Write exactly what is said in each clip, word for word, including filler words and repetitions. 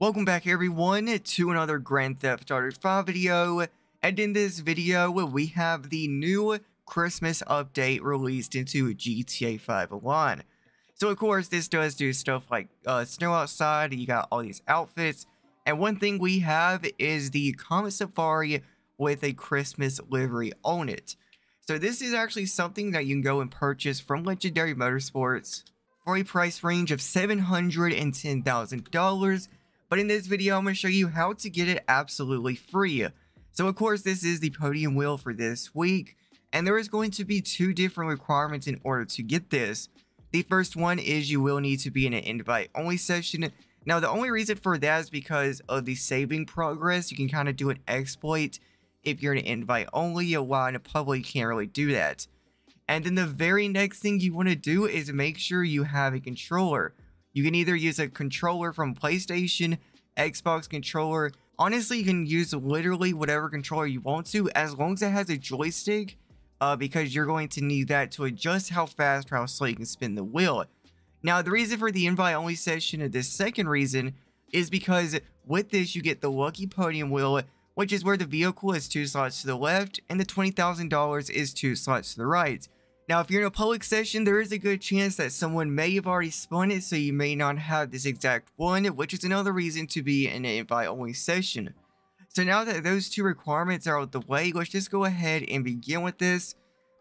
Welcome back everyone to another Grand Theft Auto five video, and in this video we have the new Christmas update released into G T A five alone. So of course this does do stuff like uh, snow outside, you got all these outfits, and one thing we have is the Comet Safari with a Christmas livery on it. So this is actually something that you can go and purchase from Legendary Motorsports for a price range of seven hundred ten thousand dollars. But in this video, I'm going to show you how to get it absolutely free. So of course, this is the podium wheel for this week, and there is going to be two different requirements in order to get this. The first one is you will need to be in an invite-only session. Now, the only reason for that is because of the saving progress. You can kind of do an exploit if you're in an invite only, while in a public you can't really do that. And then the very next thing you want to do is make sure you have a controller. You can either use a controller from PlayStation, Xbox controller. Honestly, you can use literally whatever controller you want to, as long as it has a joystick, uh, because you're going to need that to adjust how fast or how slow you can spin the wheel. Now, the reason for the invite only session, and the second reason, is because with this you get the lucky podium wheel, which is where the vehicle is two slots to the left and the twenty thousand dollars is two slots to the right. Now, if you're in a public session, there is a good chance that someone may have already spun it, so you may not have this exact one, which is another reason to be in an invite-only session. So now that those two requirements are out of the way, let's just go ahead and begin with this.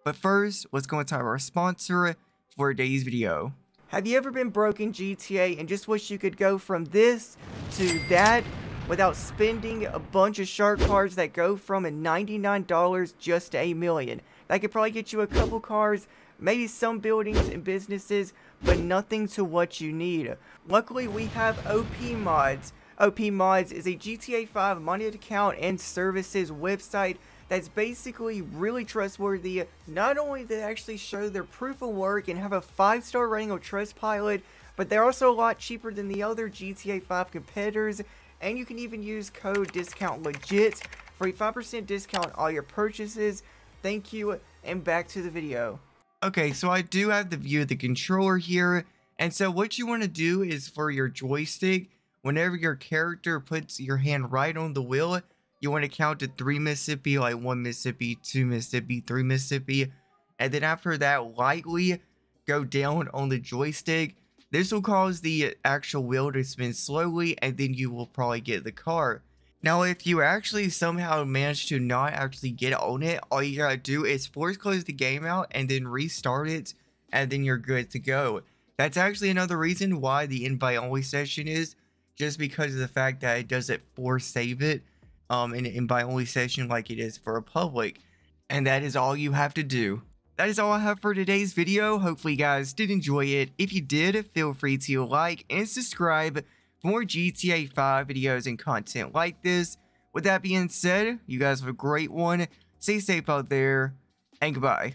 But first, let's go and talk about our sponsor for today's video. Have you ever been broke in G T A and just wish you could go from this to that without spending a bunch of shark cards that go from ninety-nine dollars just to a million? That could probably get you a couple cars, maybe some buildings and businesses, but nothing to what you need. Luckily, we have O P Mods. O P Mods is a G T A five modded account and services website that's basically really trustworthy. Not only do they actually show their proof of work and have a five star rating on Trustpilot, but they're also a lot cheaper than the other G T A five competitors. And you can even use code DISCOUNTLEGIT for a five percent discount on all your purchases. Thank you, and back to the video. Okay, so I do have the view of the controller here. And so what you want to do is, for your joystick, whenever your character puts your hand right on the wheel, you want to count to three Mississippi, like one Mississippi, two Mississippi, three Mississippi. And then after that, lightly go down on the joystick. This will cause the actual wheel to spin slowly, and then you will probably get the car. Now, if you actually somehow manage to not actually get on it, all you gotta do is force close the game out and then restart it, and then you're good to go. That's actually another reason why the invite only session is, just because of the fact that it doesn't force save it um, in an invite only session like it is for a public. And that is all you have to do. That is all I have for today's video. Hopefully you guys did enjoy it. If you did, feel free to like and subscribe for more G T A five videos and content like this. With that being said, you guys have a great one. Stay safe out there, and goodbye.